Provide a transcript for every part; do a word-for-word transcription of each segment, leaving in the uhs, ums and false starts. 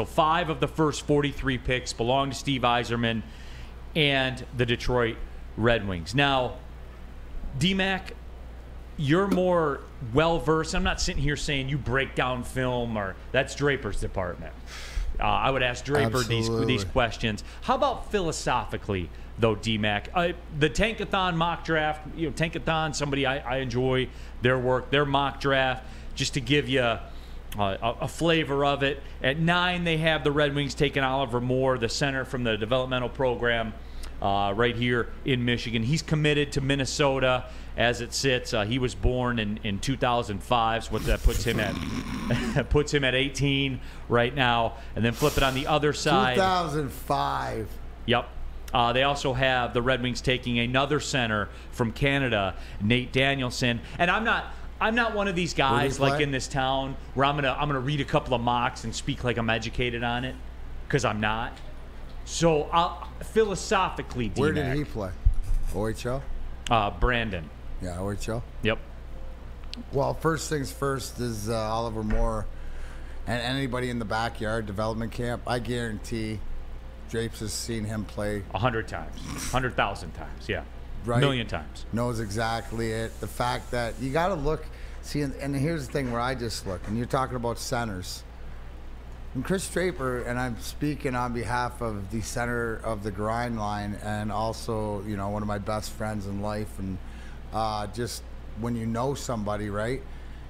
So five of the first forty-three picks belong to Steve Yzerman and the Detroit Red Wings. Now, D-Mac, you're more well-versed. I'm not sitting here saying you break down film or that's Draper's department. Uh, I would ask Draper these, these questions. How about philosophically, though, D-Mac? Uh, the Tankathon mock draft, you know, Tankathon, somebody I, I enjoy their work, their mock draft, just to give you Uh, a flavor of it. At nine, they have the Red Wings taking Oliver Moore, the center from the developmental program uh, right here in Michigan. He's committed to Minnesota as it sits. Uh, he was born in, in two thousand five, so what that puts him at puts him at eighteen right now. And then flip it on the other side. two thousand five. Yep. Uh, they also have the Red Wings taking another center from Canada, Nate Danielson. And I'm not... I'm not one of these guys like in this town where I'm gonna I'm gonna read a couple of mocks and speak like I'm educated on it, because I'm not. So I'll, philosophically, D-Mac, where did he play? O H L. Uh, Brandon. Yeah, O H L. Yep. Well, first things first is uh, Oliver Moore, and anybody in the backyard development camp. I guarantee, Drapes has seen him play a hundred times, hundred thousand times. Yeah. Right? Million times. Knows exactly it. The fact that you got to look, see, and, and here's the thing where I just look, and you're talking about centers. And Chris Draper, and I'm speaking on behalf of the center of the grind line, and also, you know, one of my best friends in life, and uh, just when you know somebody, right?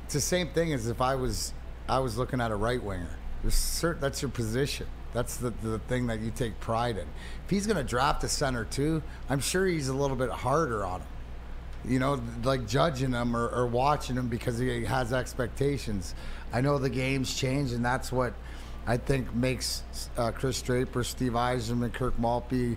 It's the same thing as if I was, I was looking at a right winger. There's certain, that's your position. That's the, the thing that you take pride in. If he's going to draft a center too, I'm sure he's a little bit harder on him. You know, like judging him or, or watching him because he has expectations. I know the game's changed, and that's what I think makes uh, Chris Draper, Steve Eisenman, Kirk Maltby, you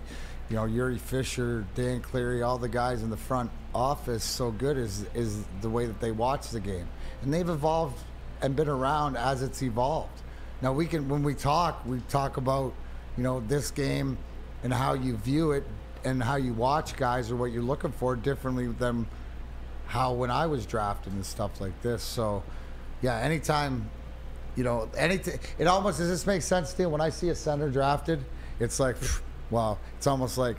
know, Yuri Fisher, Dan Cleary, all the guys in the front office so good is, is the way that they watch the game. And they've evolved and been around as it's evolved. Now we can, when we talk, we talk about, you know, this game and how you view it and how you watch guys or what you're looking for differently than how when I was drafted and stuff like this. So, yeah, anytime, you know, anything, it almost, does this make sense to you? When I see a center drafted, it's like, wow, it's almost like,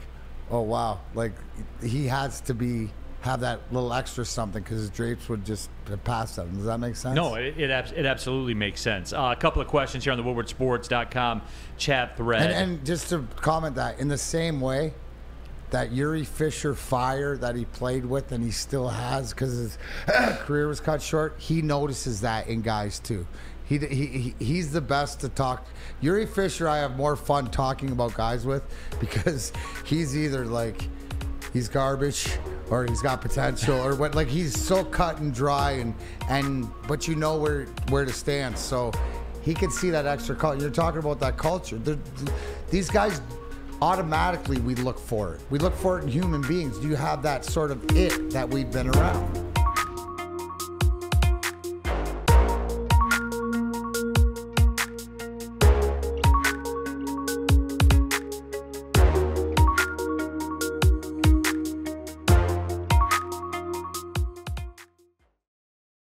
oh wow, like he has to be, have that little extra something because his Drapes would just pass them. Does that make sense? No, it it, it absolutely makes sense. Uh, a couple of questions here on the Woodward Sports dot com chat thread. And, and just to comment that, in the same way that Yuri Fisher fire that he played with and he still has because his career was cut short, he notices that in guys too. He, he, he he's the best to talk. Yuri Fisher, I have more fun talking about guys with because he's either like, he's garbage or he's got potential or what, like he's so cut and dry and and but you know where where to stand, so he can see that extra culture. You're talking about that culture. They're, these guys automatically, we look for it we look for it in human beings. Do you have that sort of it that we've been around?